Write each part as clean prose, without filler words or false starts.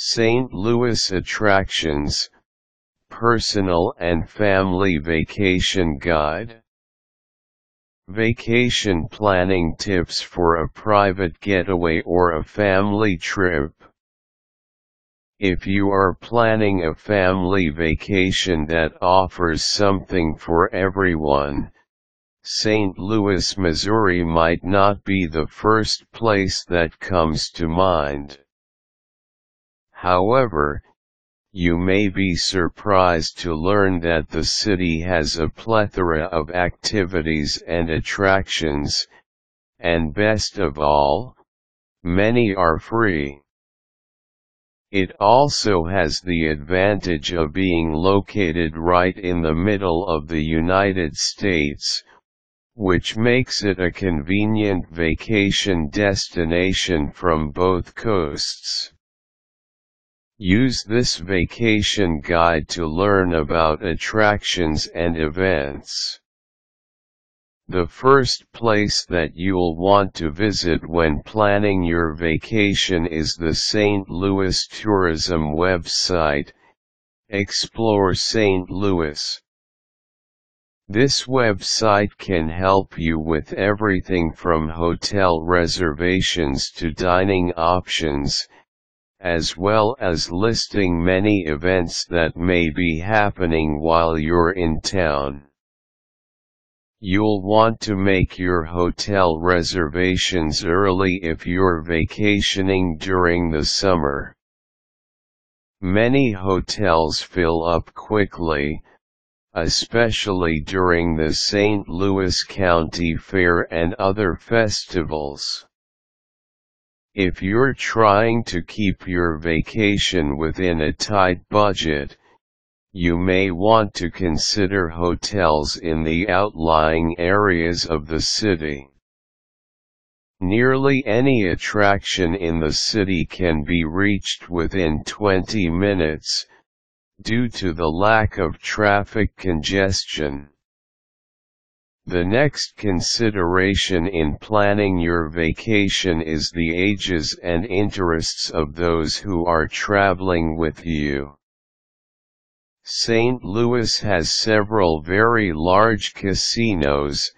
St. Louis attractions, personal and family vacation guide. Vacation planning tips for a private getaway or a family trip. If you are planning a family vacation that offers something for everyone, St. Louis, Missouri might not be the first place that comes to mind. However, you may be surprised to learn that the city has a plethora of activities and attractions, and best of all, many are free. It also has the advantage of being located right in the middle of the United States, which makes it a convenient vacation destination from both coasts. Use this vacation guide to learn about attractions and events. The first place that you'll want to visit when planning your vacation is the St. Louis tourism website, Explore St. Louis. This website can help you with everything from hotel reservations to dining options, as well as listing many events that may be happening while you're in town. You'll want to make your hotel reservations early if you're vacationing during the summer. Many hotels fill up quickly, especially during the St. Louis County Fair and other festivals. If you're trying to keep your vacation within a tight budget, you may want to consider hotels in the outlying areas of the city. Nearly any attraction in the city can be reached within 20 minutes, due to the lack of traffic congestion. The next consideration in planning your vacation is the ages and interests of those who are traveling with you. St. Louis has several very large casinos,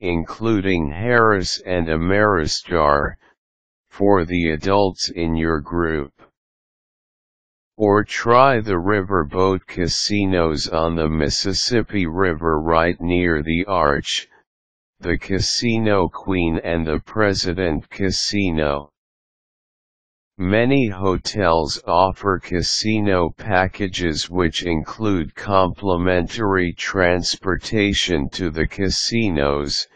including Harrah's and Ameristar, for the adults in your group. Or try the riverboat casinos on the Mississippi River right near the Arch, the Casino Queen and the President Casino. Many hotels offer casino packages which include complimentary transportation to the casinos,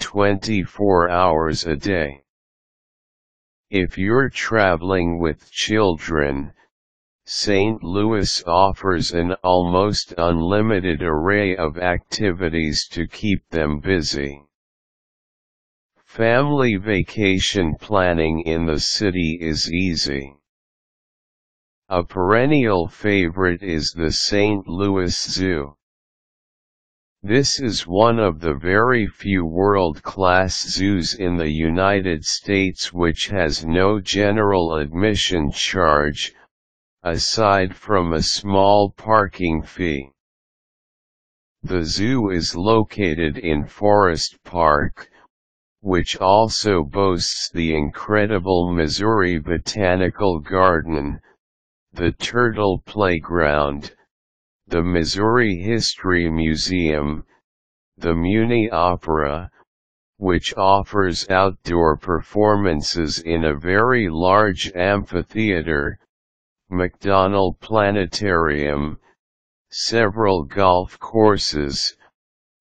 24 hours a day. If you're traveling with children, St. Louis offers an almost unlimited array of activities to keep them busy. Family vacation planning in the city is easy. A perennial favorite is the St. Louis Zoo. This is one of the very few world-class zoos in the United States which has no general admission charge, aside from a small parking fee. The zoo is located in Forest Park, which also boasts the incredible Missouri Botanical Garden, the Turtle Playground, the Missouri History Museum, the Muni Opera, which offers outdoor performances in a very large amphitheater, McDonald Planetarium, several golf courses,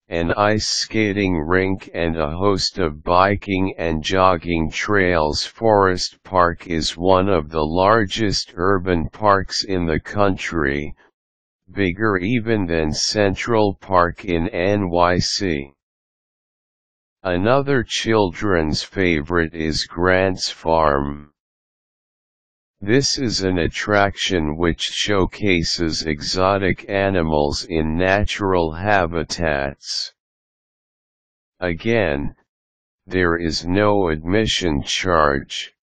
an ice skating rink and a host of biking and jogging trails. Forest Park is one of the largest urban parks in the country, bigger even than Central Park in NYC. Another children's favorite is Grant's Farm. This is an attraction which showcases exotic animals in natural habitats. Again, there is no admission charge.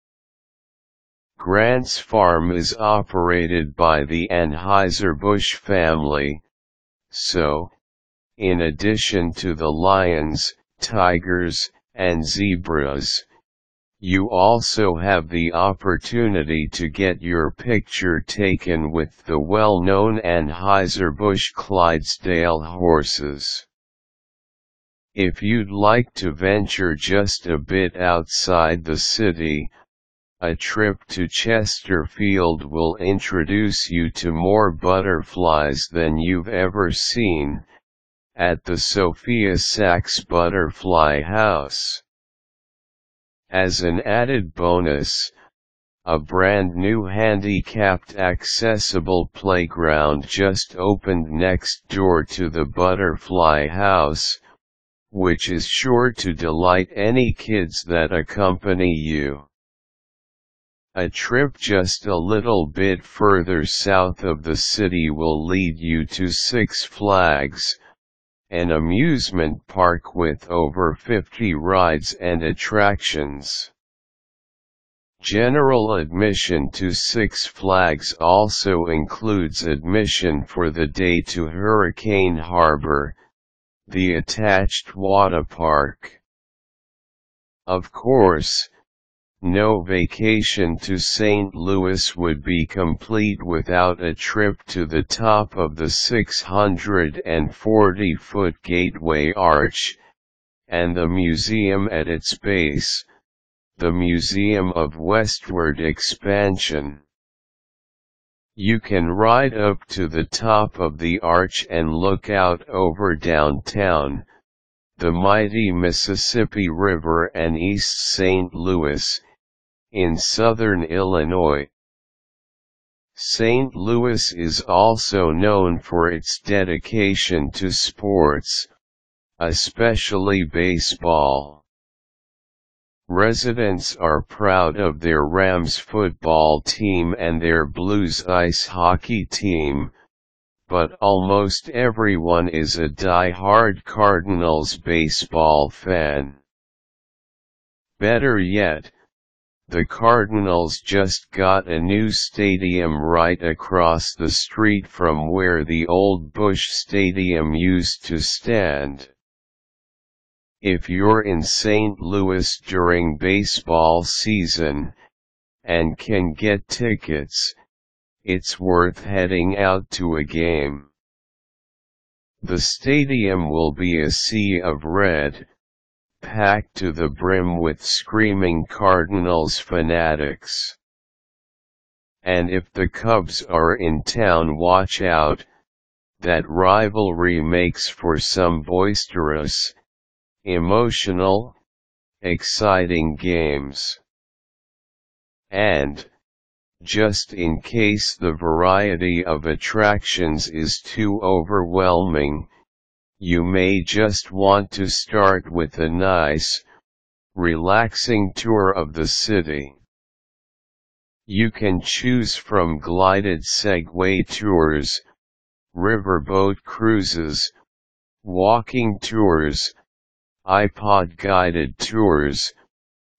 Grant's Farm is operated by the Anheuser-Busch family, so, in addition to the lions, tigers, and zebras, you also have the opportunity to get your picture taken with the well-known Anheuser-Busch Clydesdale horses. If you'd like to venture just a bit outside the city, a trip to Chesterfield will introduce you to more butterflies than you've ever seen, at the Sophia Sachs Butterfly House. As an added bonus, a brand new handicapped accessible playground just opened next door to the Butterfly House, which is sure to delight any kids that accompany you. A trip just a little bit further south of the city will lead you to Six Flags, an amusement park with over 50 rides and attractions. General admission to Six Flags also includes admission for the day to Hurricane Harbor, the attached water park. Of course, no vacation to St. Louis would be complete without a trip to the top of the 640-foot Gateway Arch, and the museum at its base, the Museum of Westward Expansion. You can ride up to the top of the arch and look out over downtown, the mighty Mississippi River and East St. Louis, in southern Illinois. St. Louis is also known for its dedication to sports, especially baseball. Residents are proud of their Rams football team and their Blues ice hockey team, but almost everyone is a die-hard Cardinals baseball fan. Better yet, the Cardinals just got a new stadium right across the street from where the old Busch Stadium used to stand. If you're in St. Louis during baseball season, and can get tickets, it's worth heading out to a game. The stadium will be a sea of red, packed to the brim with screaming Cardinals fanatics. And if the Cubs are in town, watch out, that rivalry makes for some boisterous, emotional, exciting games. And, just in case the variety of attractions is too overwhelming, you may just want to start with a nice, relaxing tour of the city. You can choose from glided Segway tours, riverboat cruises, walking tours, iPod-guided tours,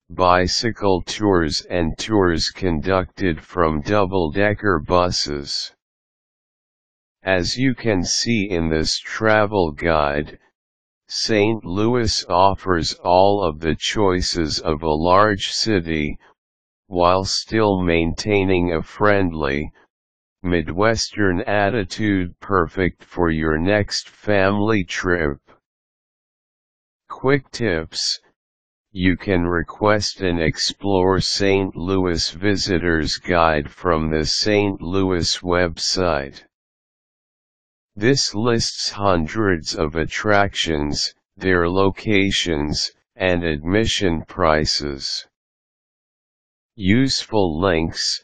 bicycle tours and tours conducted from double-decker buses. As you can see in this travel guide, St. Louis offers all of the choices of a large city, while still maintaining a friendly, Midwestern attitude perfect for your next family trip. Quick tips: you can request an Explore St. Louis Visitor's Guide from the St. Louis website. This lists hundreds of attractions, their locations, and admission prices. Useful links: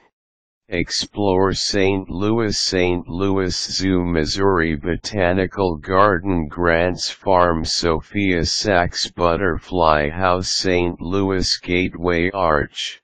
Explore St. Louis, St. Louis Zoo, Missouri Botanical Garden, Grant's Farm, Sophia Sachs Butterfly House, St. Louis Gateway Arch.